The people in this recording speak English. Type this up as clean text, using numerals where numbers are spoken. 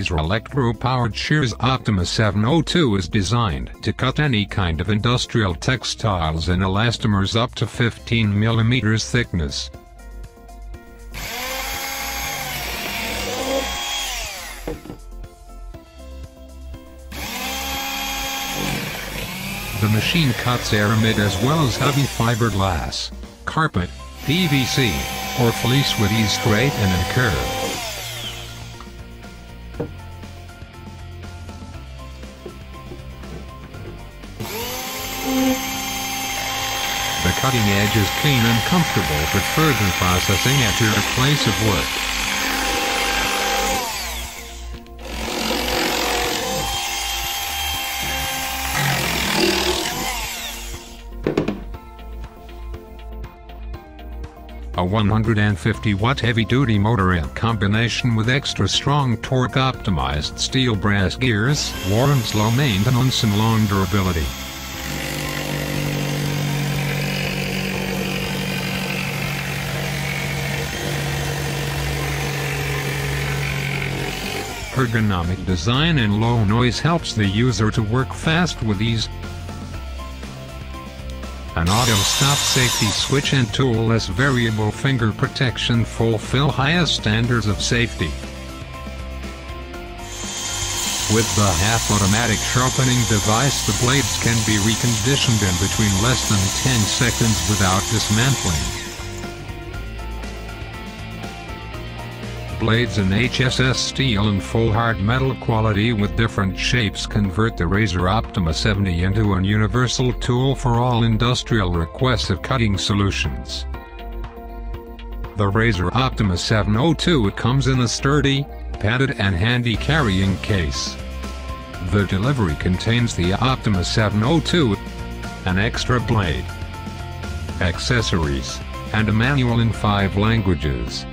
RASOR Electro-powered Shears Optima 702 is designed to cut any kind of industrial textiles and elastomers up to 15 mm thickness. The machine cuts aramid as well as heavy fiberglass, carpet, PVC, or fleece with ease, straight and in curve. The cutting edge is clean and comfortable for further processing at your place of work. A 150-watt heavy-duty motor in combination with extra-strong torque-optimized steel brass gears warrants low maintenance and long durability. Ergonomic design and low noise helps the user to work fast with ease. An auto-stop safety switch and tool-less variable finger protection fulfill highest standards of safety. With the half-automatic sharpening device, the blades can be reconditioned in between less than 10 seconds without dismantling. Blades in HSS steel and full hard metal quality with different shapes convert the RASOR Optima 702 into an universal tool for all industrial requests of cutting solutions. The RASOR Optima 702 comes in a sturdy, padded and handy carrying case. The delivery contains the Optima 702, an extra blade, accessories, and a manual in 5 languages.